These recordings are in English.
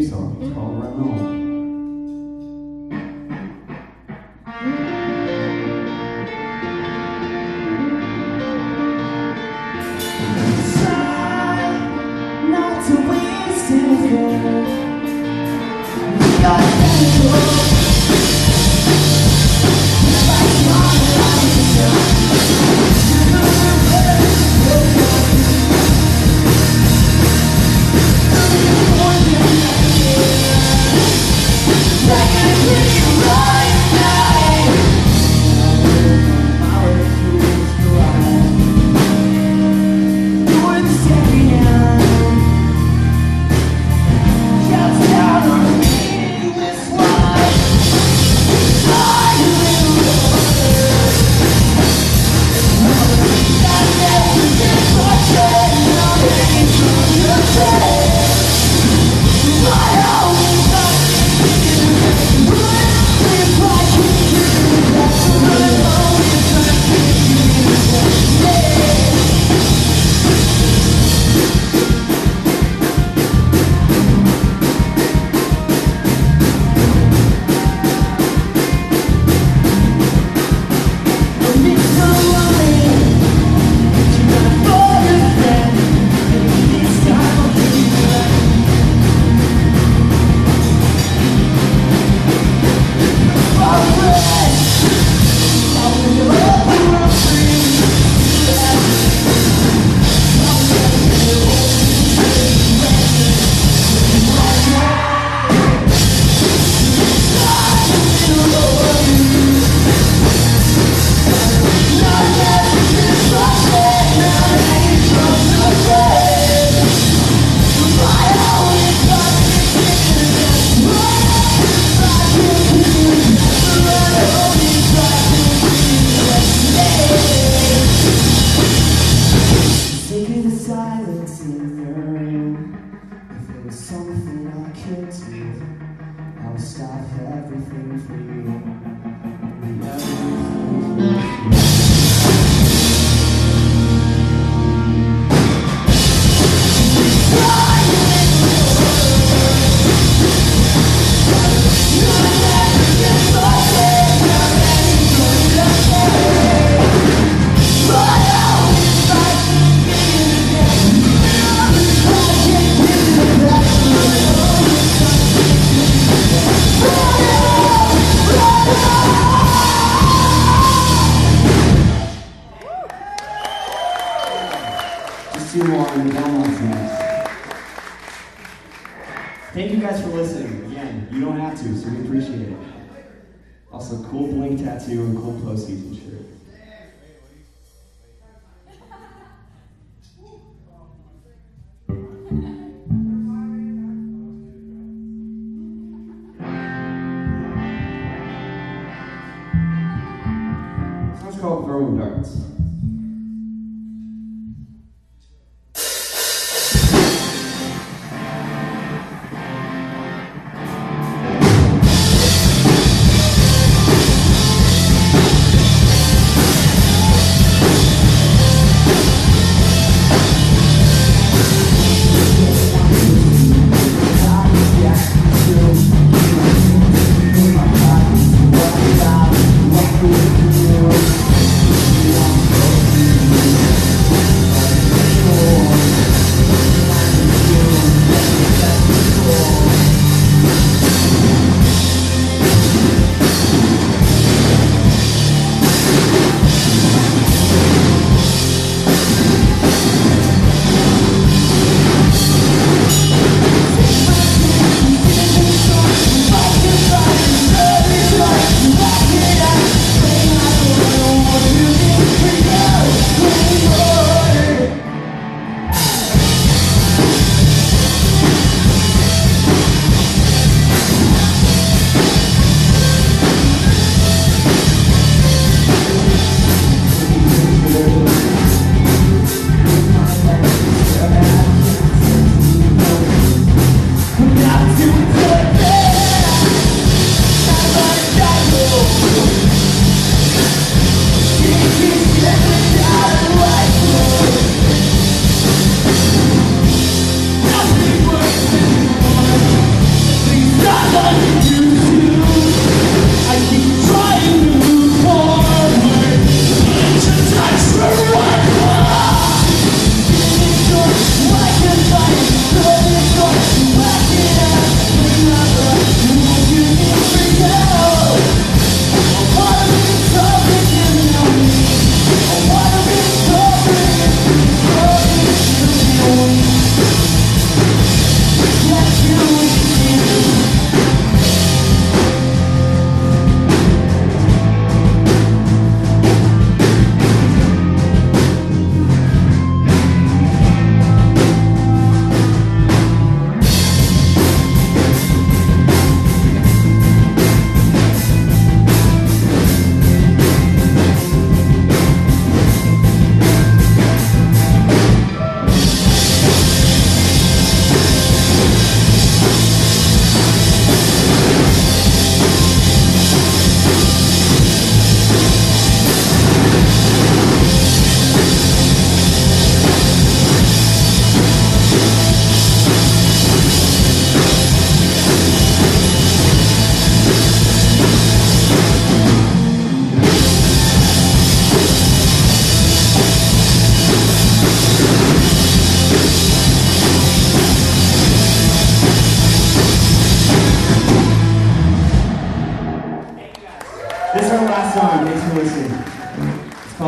theme song. It's called Run Home. Thank you guys for listening. Again, you don't have to, so we appreciate it. Also, cool bling tattoo and cool postseason shirt. This one's called Throwing Darts. Thank you.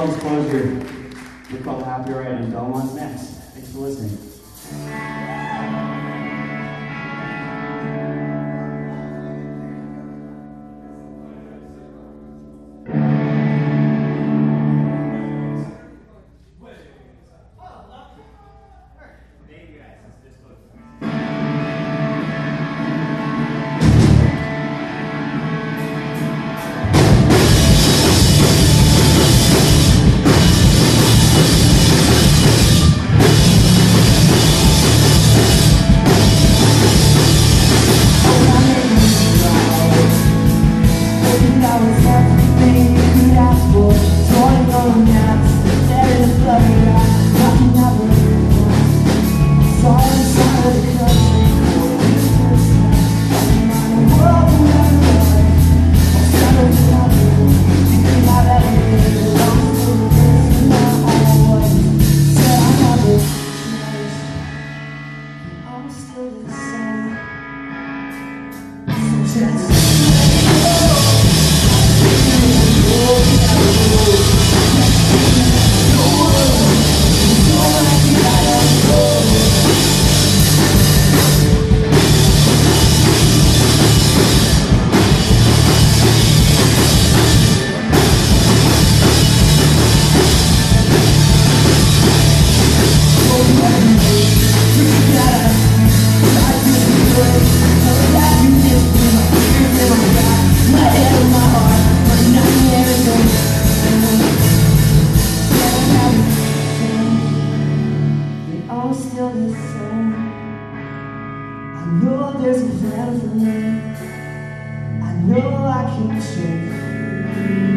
Full disclosure, we're called Copyright and Belmont's next. Thanks for listening. I know I can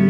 change.